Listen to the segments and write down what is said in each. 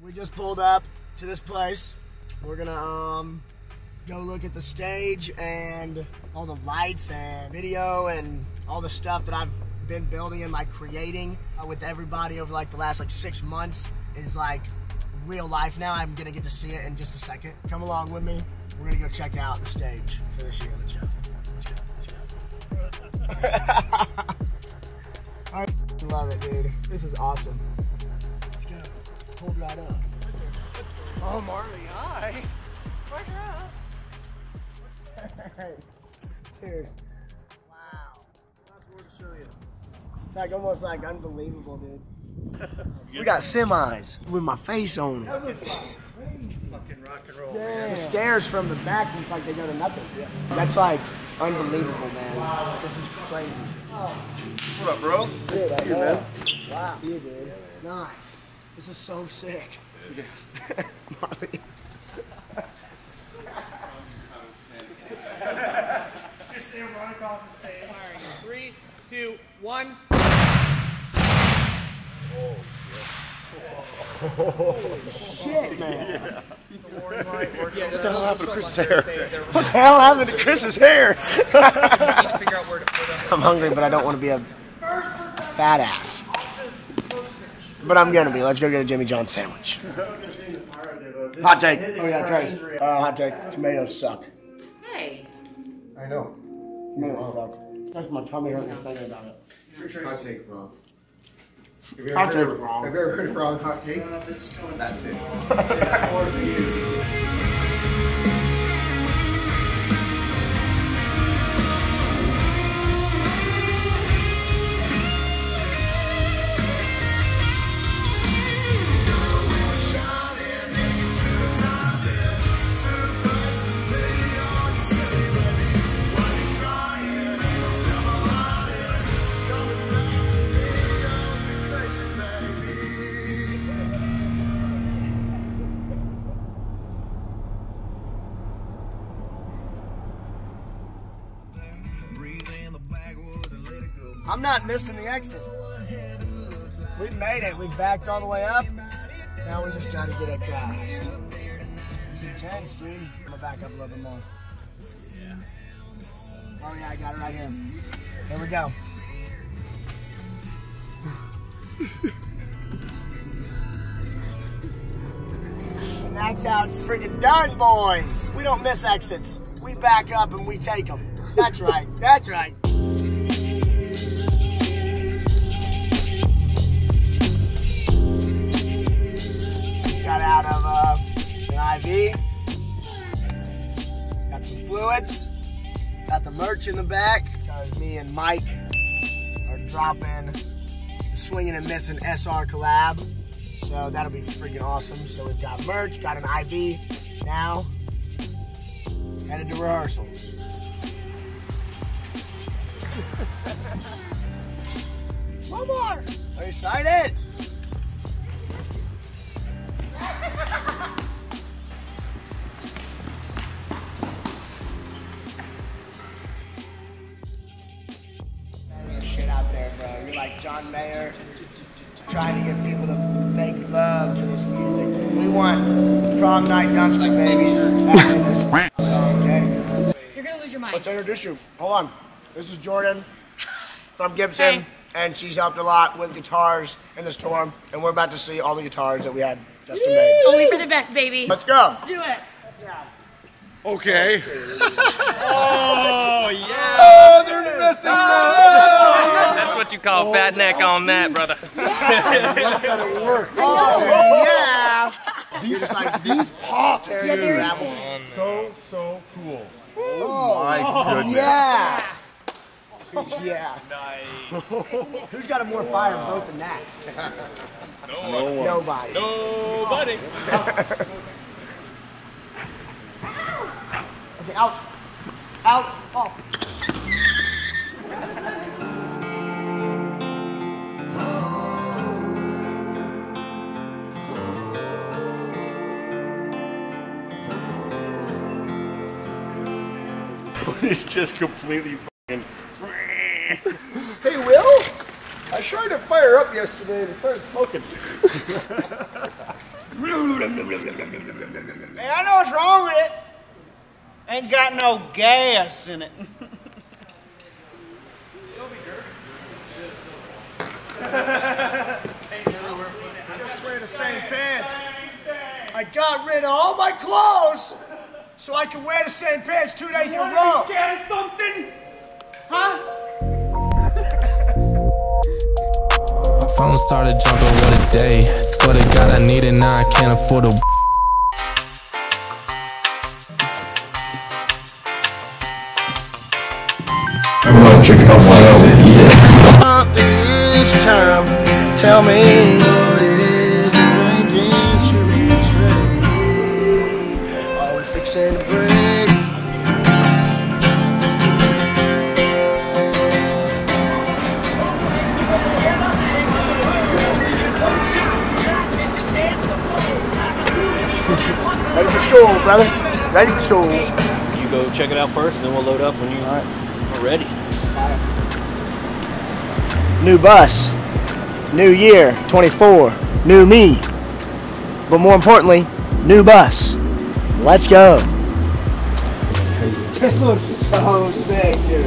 We just pulled up to this place. We're gonna go look at the stage and all the lights and video and all the stuff that I've been building and like creating with everybody over like the last 6 months is like real life now. I'm gonna get to see it in just a second. Come along with me. We're gonna go check out the stage for this year. Let's go. Let's go. I love it, dude. This is awesome. Let's go. Pulled right up. Oh, Marley, hi. Mark her up. Dude. Wow. Lots more to show you. It's like almost like unbelievable, dude. We got semis with my face on it. That looks crazy. Fucking rock and roll, man. The stairs from the back look like they go to nothing. Yeah. That's like unbelievable, man. Wow. This is crazy. Oh. What up, bro? Dude, see you, man. Wow. See you, dude. Nice. This is so sick. Yeah. Molly. Just see him run across the stage. 3, 2, 1. Oh, shit, man. What the hell happened to Chris's hair? What the hell happened to Chris's hair? I'm hungry, but I don't want to be a fat ass. But I'm gonna be. Let's go get a Jimmy John's sandwich. Hot take. Oh yeah, Trace. Hot take. Tomatoes suck. Hey. I know. Tomatoes suck. That's my tummy hurting thinking about it. Hot take, bro. Hot take, wrong. Have you ever heard of wrong hot take? That's it. I'm not missing the exit. We made it. We backed all the way up. Now we're just trying to get across. It's intense, dude. I'm gonna back up a little bit more. Yeah. Oh yeah, I got it right here. Here we go. And that's how it's freaking done, boys. We don't miss exits. We back up and we take them. That's right. That's right. Out of an IV. Got some fluids. Got the merch in the back. Because me and Mike are dropping the Swingin' and Missin' SR collab. So that'll be freaking awesome. So we've got merch, got an IV. Now, headed to rehearsals. One more! Are you excited? Shit out there, bro. You're like John Mayer trying to get people to make love to this music. We want prom night dumpster babies after this song, okay? You're gonna lose your mind. Let's introduce you. Hold on. This is Jordan from Gibson, hey. And she's helped a lot with guitars in this tour, and we're about to see all the guitars that we had. Only for the best, baby. Let's go. Let's do it. Okay. Oh, yeah. Oh, they're messing up. That's what you call fat neck on that, brother. Yeah. That works. Oh, yeah. These, like, these pop, dude. Yeah, they're so cool. Oh, my goodness. Yeah. Yeah. Nice. Who's got a more fire boat than that? No one. Nobody. Nobody. Okay, out. Out. Off. He's just completely. Hey, Will? I tried to fire up yesterday and it started smoking. Hey, I know what's wrong with it. Ain't got no gas in it. It'll be dirty. Just wear the same pants. I got rid of all my clothes so I can wear the same pants 2 days in a row. You wanna be scared of something? Huh? My phone started jumping, what a day. Swear to God I need it, now I can't afford to. Each time, tell me what it is drinking to be straight. While we're fixing the break, ready for school, brother. Ready for school. You go check it out first, then we'll load up when you are ready. New bus, new year, 24, new me, but more importantly, new bus. Let's go. This looks so sick, dude.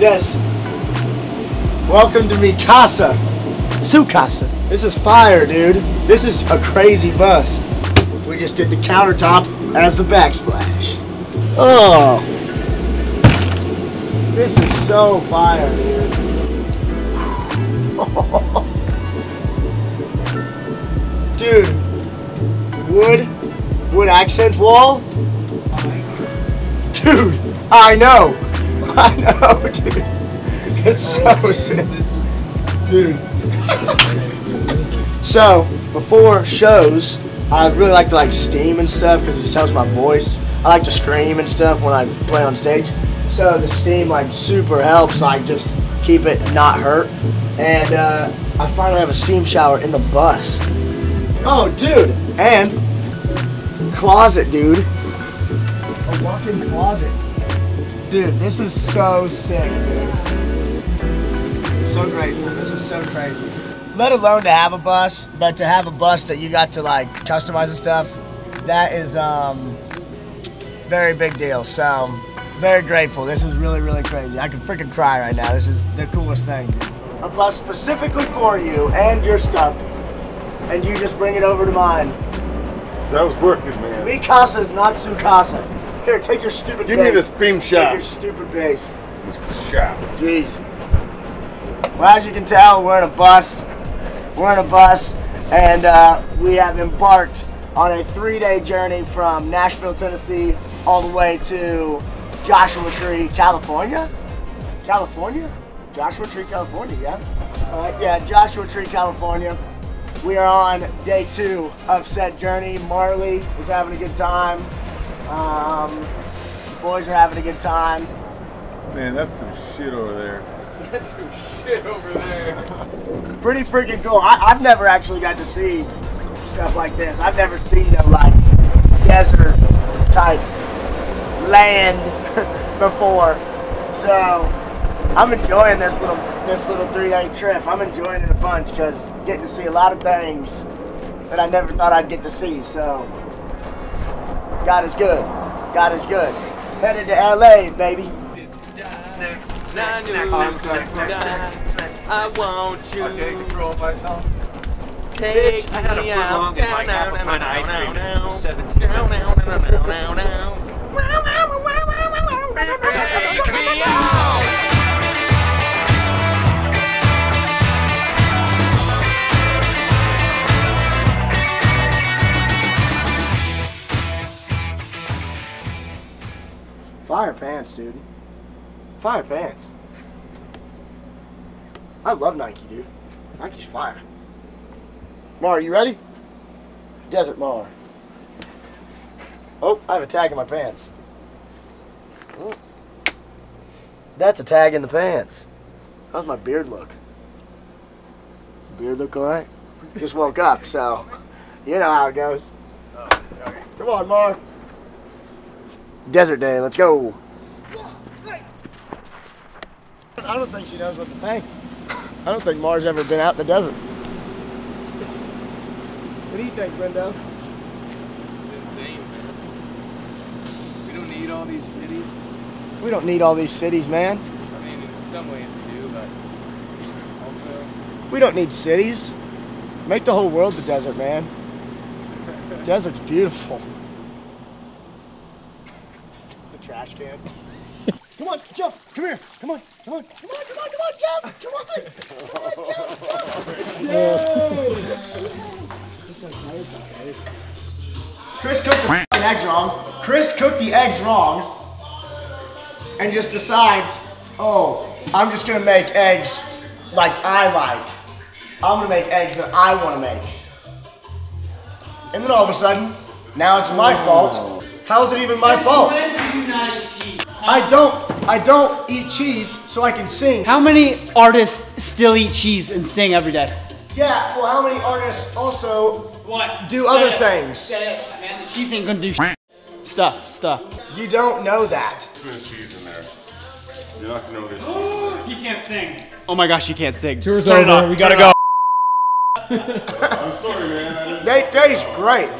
Yes. Welcome to mi casa, su casa. This is fire, dude. This is a crazy bus. We just did the countertop as the backsplash. Oh, this is so fire, dude. Dude, wood accent wall? Dude, I know, dude. It's so sick. Dude. So, before shows, I really like to steam and stuff because it just helps my voice. I like to scream and stuff when I play on stage. So the steam super helps just keep it not hurt. And I finally have a steam shower in the bus. Oh, dude, and closet, dude. A walk-in closet. Dude, this is so sick, dude. So grateful, this is so crazy. Let alone to have a bus, but to have a bus that you got to customize and stuff, that is very big deal, so very grateful. This is really, really crazy. I could freaking cry right now. This is the coolest thing, dude. A bus specifically for you and your stuff, and you just bring it over to mine. That was working, man. Mi casa is not su casa. Here, take your stupid Give base. Me the cream shot. Take your stupid base. Shot. Jeez. Well, as you can tell, we're in a bus. We're in a bus, and we have embarked on a 3-day journey from Nashville, Tennessee, all the way to Joshua Tree, California? California? Joshua Tree, California, yeah. All right, yeah, Joshua Tree, California. We are on day 2 of said journey. Marley is having a good time. The boys are having a good time. Man, that's some shit over there. That's some shit over there. Pretty freaking cool. I've never actually got to see stuff like this. I've never seen a desert type land before, so. I'm enjoying this little 3-day trip. I'm enjoying it a bunch because getting to see a lot of things that I never thought I'd get to see. So God is good. God is good. Headed to LA, baby. Snacks. I want you. I can't control myself. Take me out. I had a foot long in my cap of my ice cream. Take me out. Fire pants, dude. Fire pants. I love Nike, dude. Nike's fire. Mar, you ready? Desert Mar. Oh, I have a tag in my pants. Oh. That's a tag in the pants. How's my beard look? Beard look all right? Just woke up, so you know how it goes. Oh, okay. Come on, Mar. Desert day, let's go. I don't think she knows what to think. I don't think Mars ever been out in the desert. What do you think, Brendo? It's insane, man. We don't need all these cities. We don't need all these cities, man. I mean, in some ways we do, but also... We don't need cities. Make the whole world the desert, man. The desert's beautiful. The trash can. Come on, jump! Come here! Come on! Come on! Come on! Come on! Come on! Jump! Come on! Come on! Jump! Jump! Yay! Chris cooked the f***ing eggs wrong. Chris cooked the eggs wrong, and just decides, oh, I'm just gonna make eggs like I like. I'm gonna make eggs that I want to make. And then all of a sudden, now it's my fault. How is it even my fault? I don't eat cheese, so I can sing. How many artists still eat cheese and sing every day? Yeah, well, how many artists also do other things? Say it, man, the cheese ain't gonna do stuff. You don't know that. There's cheese in there. You're not gonna know this. He can't sing. Oh my gosh, you can't sing. Tour's over. We gotta go. I'm sorry, man. They taste great.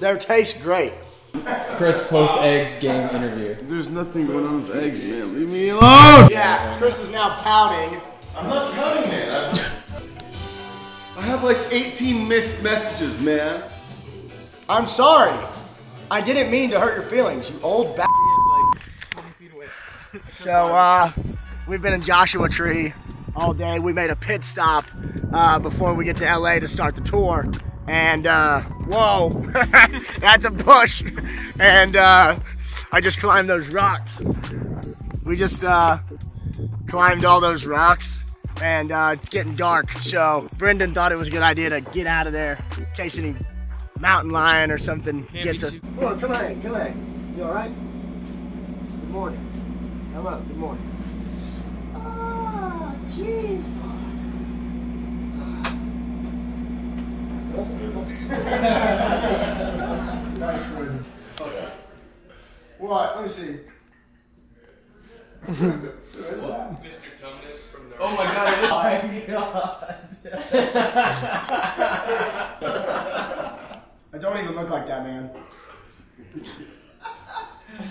They taste great. Chris post-egg game interview. There's nothing going on with eggs, man. Leave me alone! Yeah, Chris is now pouting. I'm not pouting, man. I have like 18 missed messages, man. I'm sorry. I didn't mean to hurt your feelings, you old b****. So, we've been in Joshua Tree all day. We made a pit stop before we get to LA to start the tour. And, whoa, that's a bush. And, I just climbed those rocks. We just, climbed all those rocks and, it's getting dark. So Brendan thought it was a good idea to get out of there in case any mountain lion or something gets us. Come on, come on, come on. You all right? Good morning. Hello, good morning. Oh, jeez. Nice win. Okay. What? Let me see. Mr. Tumnus from the. Oh my god. Oh my god. I don't even look like that, man.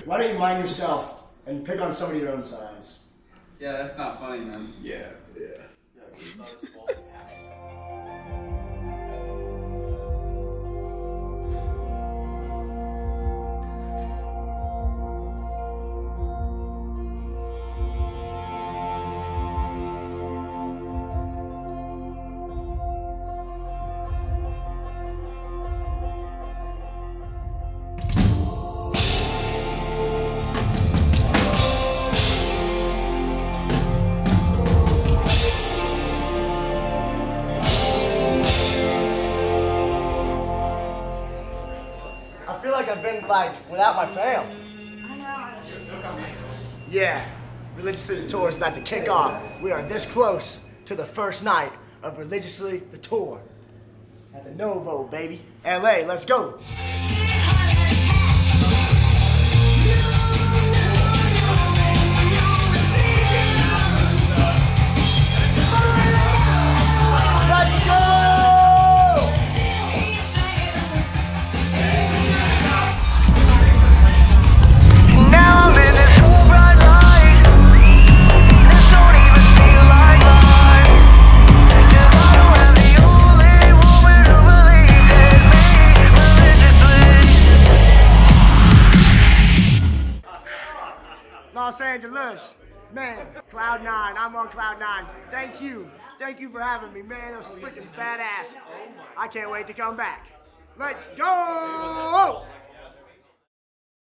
Why don't you mind yourself and pick on somebody your own size? Yeah, that's not funny, man. Yeah, yeah. I've been like without my fam. I know. Yeah, Religiously the Tour is about to kick off. We are this close to the first night of Religiously the Tour at the Novo, baby. LA, let's go. Man, Cloud 9, I'm on Cloud 9. Thank you for having me, man. That was freaking badass. I can't wait to come back. Let's go!